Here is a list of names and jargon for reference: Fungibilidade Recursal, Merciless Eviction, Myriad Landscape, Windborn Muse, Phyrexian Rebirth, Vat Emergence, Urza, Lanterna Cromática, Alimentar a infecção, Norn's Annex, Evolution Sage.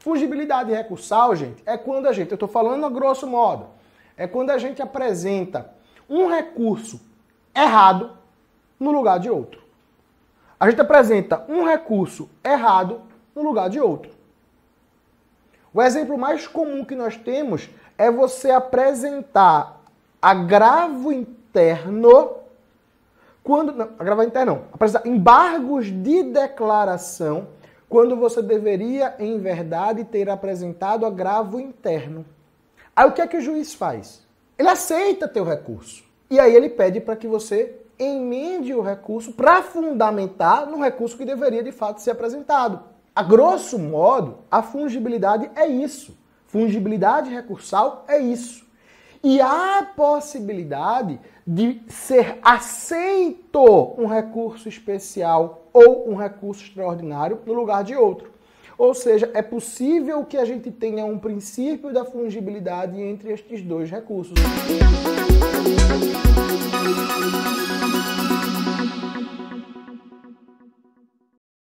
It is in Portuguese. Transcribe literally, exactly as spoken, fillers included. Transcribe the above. Fungibilidade recursal, gente, é quando a gente, eu estou falando a grosso modo, é quando a gente apresenta um recurso errado no lugar de outro. A gente apresenta um recurso errado no lugar de outro. O exemplo mais comum que nós temos é você apresentar agravo interno, quando, não, agravo interno não, apresentar embargos de declaração, quando você deveria, em verdade, ter apresentado agravo interno. Aí o que é que o juiz faz? Ele aceita teu recurso. E aí ele pede para que você emende o recurso para fundamentar no recurso que deveria, de fato, ser apresentado. A grosso modo, a fungibilidade é isso. Fungibilidade recursal é isso. E há a possibilidade de ser aceito um recurso especial ou um recurso extraordinário no lugar de outro. Ou seja, é possível que a gente tenha um princípio da fungibilidade entre estes dois recursos.